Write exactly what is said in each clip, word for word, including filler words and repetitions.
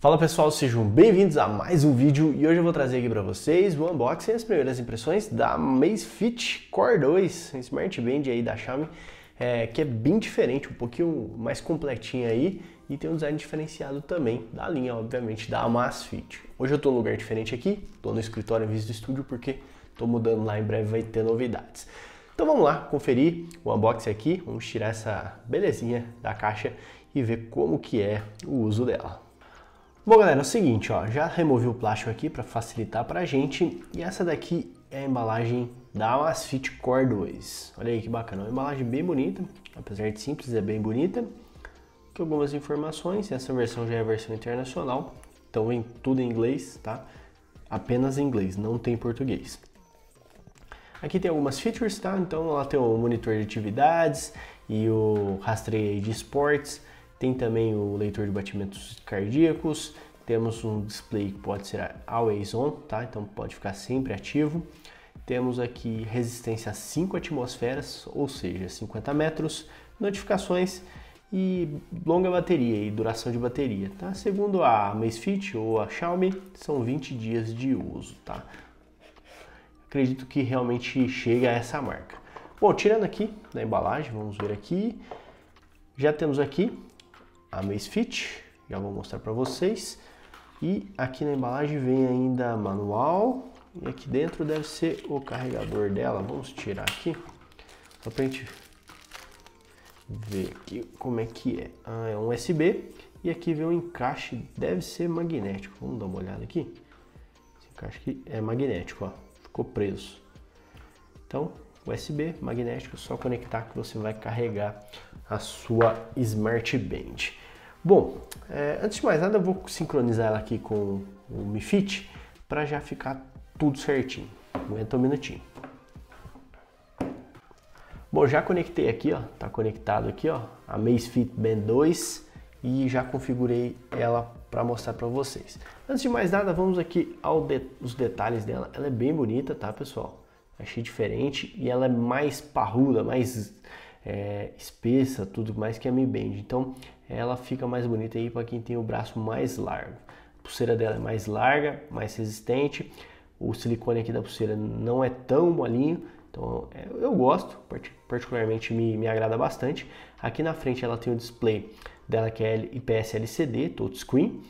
Fala pessoal, sejam bem-vindos a mais um vídeo e hoje eu vou trazer aqui para vocês o unboxing e as primeiras impressões da Amazfit Core dois, um Smart Band aí da Xiaomi, é, que é bem diferente, um pouquinho mais completinho aí e tem um design diferenciado também da linha, obviamente, da Amazfit. Hoje eu tô num lugar diferente aqui, tô no escritório em vez do estúdio porque tô mudando lá, em breve vai ter novidades. Então vamos lá conferir o unboxing aqui, vamos tirar essa belezinha da caixa e ver como que é o uso dela. Bom galera, é o seguinte, ó, já removi o plástico aqui para facilitar pra gente e essa daqui é a embalagem da Amazfit Core dois. Olha aí que bacana, uma embalagem bem bonita, apesar de simples é bem bonita. Aqui algumas informações, essa versão já é a versão internacional, então vem tudo em inglês, tá? Apenas em inglês, não tem português. Aqui tem algumas features, tá? Então ela tem o monitor de atividades e o rastreio de esportes. Tem também o leitor de batimentos cardíacos, temos um display que pode ser always on, tá? Então pode ficar sempre ativo. Temos aqui resistência a cinco atmosferas, ou seja, cinquenta metros, notificações e longa bateria e duração de bateria, tá? Segundo a Amazfit ou a Xiaomi, são vinte dias de uso, tá? Acredito que realmente chega a essa marca. Bom, tirando aqui da embalagem, vamos ver aqui. Já temos aqui a Amazfit, já vou mostrar para vocês, e aqui na embalagem vem ainda manual, e aqui dentro deve ser o carregador dela, vamos tirar aqui, só para a gente ver aqui como é que é, ah, é um U S B, e aqui vem o encaixe, deve ser magnético, vamos dar uma olhada aqui, esse encaixe aqui é magnético, ó, ficou preso, então U S B, magnético, só conectar que você vai carregar a sua Smart Band. Bom, é, antes de mais nada eu vou sincronizar ela aqui com o Mi Fit para já ficar tudo certinho. Aguenta um minutinho. Bom, já conectei aqui, ó, tá conectado aqui, ó, a Amazfit Band dois e já configurei ela para mostrar para vocês. Antes de mais nada, vamos aqui aos de, detalhes dela. Ela é bem bonita, tá, pessoal? Achei diferente e ela é mais parruda, mais É, espessa, tudo mais que a Mi Band, então ela fica mais bonita aí para quem tem o braço mais largo. A pulseira dela é mais larga, mais resistente, o silicone aqui da pulseira não é tão molinho, então é, eu gosto, particularmente me, me agrada bastante. Aqui na frente ela tem o display dela que é I P S L C D, touchscreen,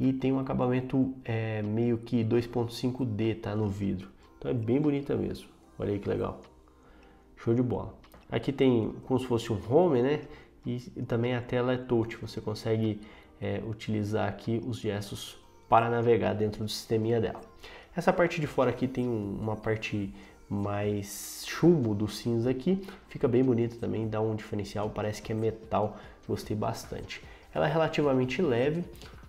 e tem um acabamento é, meio que dois ponto cinco D, tá, no vidro, então é bem bonita mesmo, olha aí que legal, show de bola. Aqui tem como se fosse um home, né? E também a tela é touch, você consegue é, utilizar aqui os gestos para navegar dentro do sisteminha dela. Essa parte de fora aqui tem uma parte mais chumbo do cinza aqui, fica bem bonito também, dá um diferencial, parece que é metal, gostei bastante. Ela é relativamente leve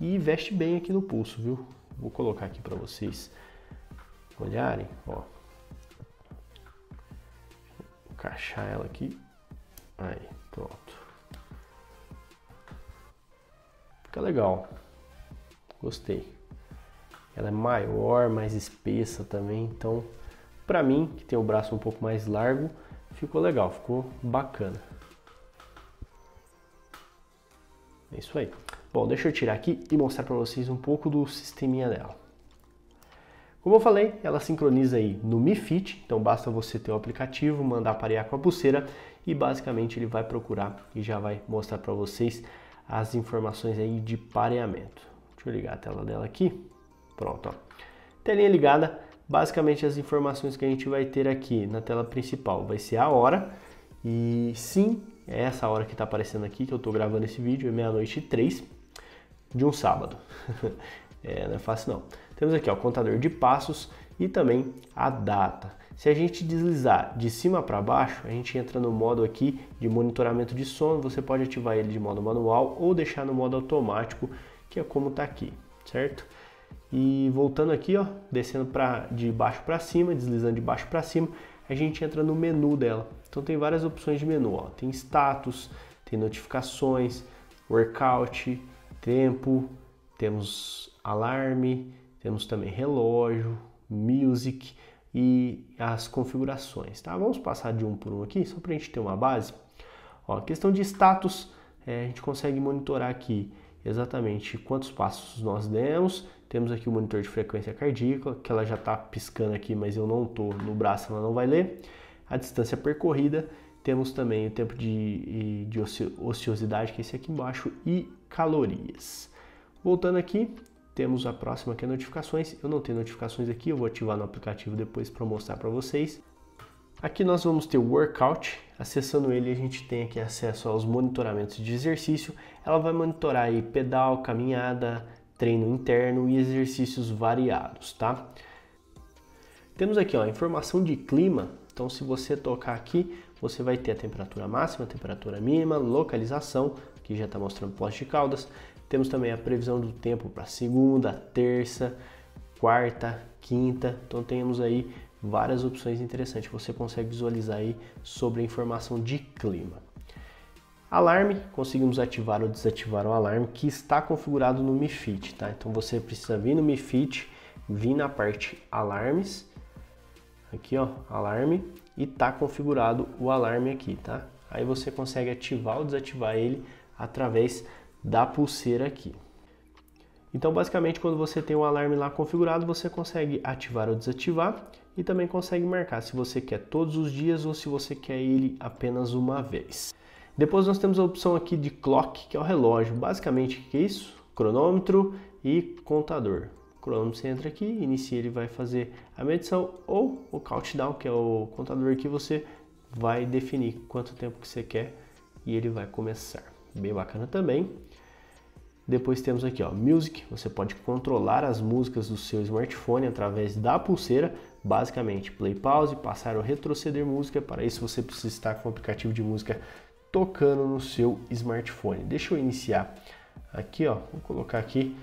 e veste bem aqui no pulso, viu? Vou colocar aqui para vocês olharem, ó. Encaixar ela aqui, aí, pronto, fica legal, gostei. Ela é maior, mais espessa também, então pra mim, que tem o braço um pouco mais largo, ficou legal, ficou bacana. É isso aí. Bom, deixa eu tirar aqui e mostrar pra vocês um pouco do sisteminha dela. Como eu falei, ela sincroniza aí no Mi Fit, então basta você ter o aplicativo, mandar parear com a pulseira e basicamente ele vai procurar e já vai mostrar para vocês as informações aí de pareamento. Deixa eu ligar a tela dela aqui, pronto, ó. Telinha ligada, basicamente as informações que a gente vai ter aqui na tela principal vai ser a hora e sim, é essa hora que tá aparecendo aqui que eu tô gravando esse vídeo, é meia-noite e três de um sábado. É, não é fácil não. Temos aqui, ó, o contador de passos e também a data. Se a gente deslizar de cima para baixo, a gente entra no modo aqui de monitoramento de sono. Você pode ativar ele de modo manual ou deixar no modo automático, que é como está aqui, certo? E voltando aqui, ó, descendo pra, de baixo para cima, deslizando de baixo para cima, a gente entra no menu dela. Então tem várias opções de menu, ó. Tem status, tem notificações, workout, tempo, temos alarme, temos também relógio, music e as configurações, tá? Vamos passar de um por um aqui, só para a gente ter uma base. Ó, questão de status, é, a gente consegue monitorar aqui exatamente quantos passos nós demos. Temos aqui o monitor de frequência cardíaca, que ela já está piscando aqui, mas eu não estou no braço, ela não vai ler. A distância percorrida, temos também o tempo de, de ociosidade, que é esse aqui embaixo, e calorias. Voltando aqui, temos a próxima que é notificações. Eu não tenho notificações aqui, eu vou ativar no aplicativo depois para mostrar para vocês. Aqui nós vamos ter o workout. Acessando ele, a gente tem aqui acesso aos monitoramentos de exercício. Ela vai monitorar aí pedal, caminhada, treino interno e exercícios variados, tá? Temos aqui, ó, informação de clima. Então, se você tocar aqui, você vai ter a temperatura máxima, a temperatura mínima, localização, que já está mostrando Poços de Caldas. Temos também a previsão do tempo para segunda, terça, quarta, quinta. Então, temos aí várias opções interessantes. Você consegue visualizar aí sobre a informação de clima. Alarme, conseguimos ativar ou desativar o alarme que está configurado no Mi Fit, tá? Então você precisa vir no Mi Fit, vir na parte alarmes, aqui ó, alarme, e tá configurado o alarme aqui, tá? Aí você consegue ativar ou desativar ele através da pulseira aqui. Então, basicamente, quando você tem o alarme lá configurado, você consegue ativar ou desativar e também consegue marcar se você quer todos os dias ou se você quer ele apenas uma vez. Depois nós temos a opção aqui de clock, que é o relógio. Basicamente, o que é isso? Cronômetro e contador. O cronômetro você entra aqui, inicia, ele vai fazer a medição, ou o countdown, que é o contador, que você vai definir quanto tempo que você quer e ele vai começar. Bem bacana também. Depois temos aqui, ó, Music. Você pode controlar as músicas do seu smartphone através da pulseira. Basicamente, play, pause, passar ou retroceder música. Para isso, você precisa estar com o aplicativo de música tocando no seu smartphone. Deixa eu iniciar aqui, ó. Vou colocar aqui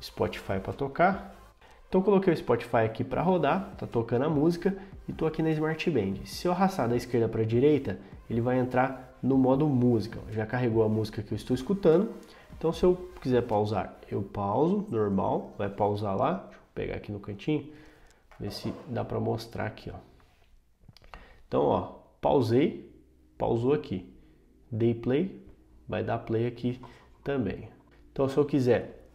o Spotify para tocar. Então, coloquei o Spotify aqui para rodar. Tá tocando a música e tô aqui na Smart Band. Se eu arrastar da esquerda para a direita, ele vai entrar no modo música. Já carregou a música que eu estou escutando. Então, se eu quiser pausar, eu pauso, normal, vai pausar lá. Deixa eu pegar aqui no cantinho, ver se dá para mostrar aqui, ó. Então, ó, pausei, pausou aqui. Dei play, vai dar play aqui também. Então, se eu quiser,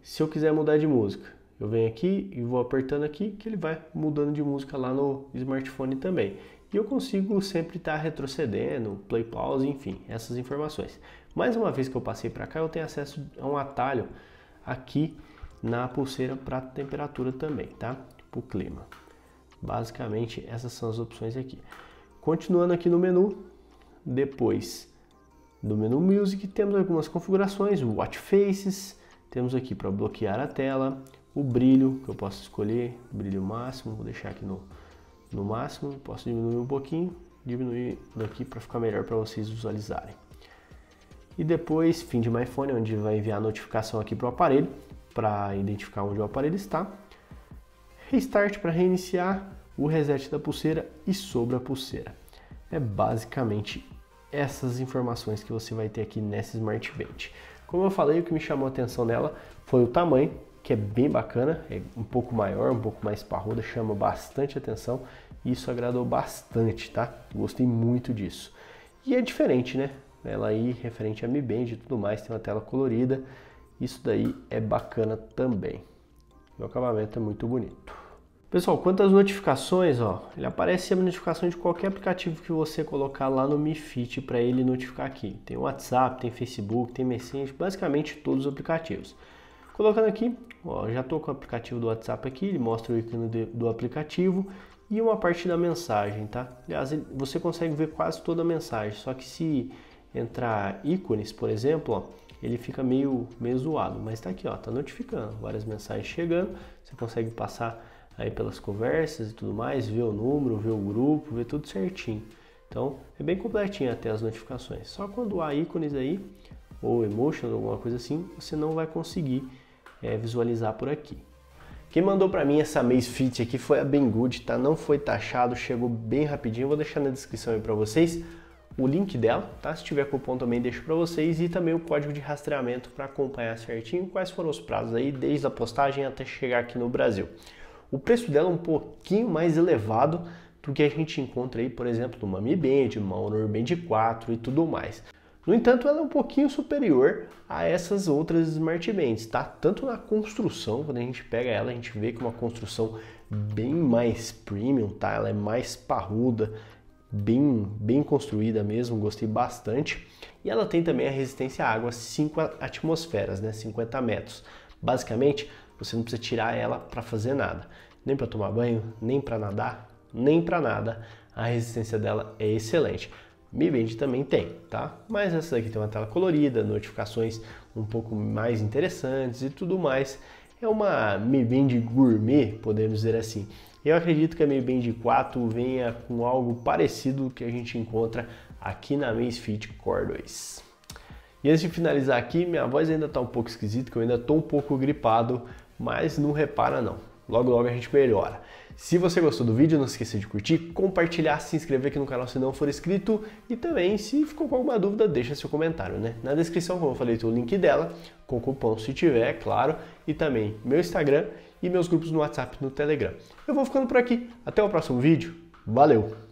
se eu quiser mudar de música, eu venho aqui e vou apertando aqui, que ele vai mudando de música lá no smartphone também. E eu consigo sempre estar retrocedendo, play, pause, enfim, essas informações. Mais uma vez que eu passei para cá, eu tenho acesso a um atalho aqui na pulseira para temperatura também, tá? Para o clima. Basicamente, essas são as opções aqui. Continuando aqui no menu, depois do menu Music, temos algumas configurações, o Watch Faces, temos aqui para bloquear a tela, o brilho, que eu posso escolher, brilho máximo, vou deixar aqui no... no máximo, posso diminuir um pouquinho, diminuir daqui para ficar melhor para vocês visualizarem. E depois, Find My Phone, onde vai enviar a notificação aqui para o aparelho, para identificar onde o aparelho está. Restart para reiniciar, o reset da pulseira e sobre a pulseira. É basicamente essas informações que você vai ter aqui nessa Smart Band. Como eu falei, o que me chamou a atenção nela foi o tamanho, que é bem bacana, é um pouco maior, um pouco mais parruda, chama bastante atenção, e isso agradou bastante, tá? Gostei muito disso. E é diferente, né? Ela aí, referente a Mi Band e tudo mais, tem uma tela colorida, isso daí é bacana também. O acabamento é muito bonito. Pessoal, quanto às notificações, ó, ele aparece a notificação de qualquer aplicativo que você colocar lá no Mi Fit para ele notificar aqui. Tem WhatsApp, tem Facebook, tem Messenger, basicamente todos os aplicativos. Colocando aqui, ó, já estou com o aplicativo do WhatsApp aqui, ele mostra o ícone de, do aplicativo e uma parte da mensagem, tá? Aliás, ele, você consegue ver quase toda a mensagem, só que se entrar ícones, por exemplo, ó, ele fica meio, meio zoado, mas tá aqui, ó, tá notificando, várias mensagens chegando, você consegue passar aí pelas conversas e tudo mais, ver o número, ver o grupo, ver tudo certinho. Então, é bem completinho até as notificações, só quando há ícones aí, ou emotion, alguma coisa assim, você não vai conseguir É, visualizar por aqui. Quem mandou para mim essa Amazfit aqui foi a Banggood, tá? Não foi taxado, chegou bem rapidinho. Eu vou deixar na descrição aí para vocês o link dela, tá? Se tiver cupom também deixo para vocês e também o código de rastreamento para acompanhar certinho quais foram os prazos aí desde a postagem até chegar aqui no Brasil. O preço dela é um pouquinho mais elevado do que a gente encontra aí, por exemplo, numa Mi Band, uma Honor Band quatro e tudo mais. No entanto, ela é um pouquinho superior a essas outras Smart Bands, tá? Tanto na construção, quando a gente pega ela, a gente vê que é uma construção bem mais premium, tá? Ela é mais parruda, bem, bem construída mesmo, gostei bastante. E ela tem também a resistência à água, cinco atmosferas, né? cinquenta metros. Basicamente, você não precisa tirar ela para fazer nada, nem para tomar banho, nem para nadar, nem para nada. A resistência dela é excelente. Mi Band também tem, tá? Mas essa daqui tem uma tela colorida, notificações um pouco mais interessantes e tudo mais. É uma Mi Band gourmet, podemos dizer assim. Eu acredito que a Mi Band quatro venha com algo parecido que a gente encontra aqui na Amazfit Cor dois. E antes de finalizar aqui, minha voz ainda tá um pouco esquisita, que eu ainda tô um pouco gripado, mas não repara não. Logo, logo a gente melhora. Se você gostou do vídeo, não se esqueça de curtir, compartilhar, se inscrever aqui no canal se não for inscrito. E também, se ficou com alguma dúvida, deixa seu comentário, né? Na descrição, como eu falei, tem o link dela, com cupom se tiver, é claro. E também meu Instagram e meus grupos no WhatsApp e no Telegram. Eu vou ficando por aqui. Até o próximo vídeo. Valeu!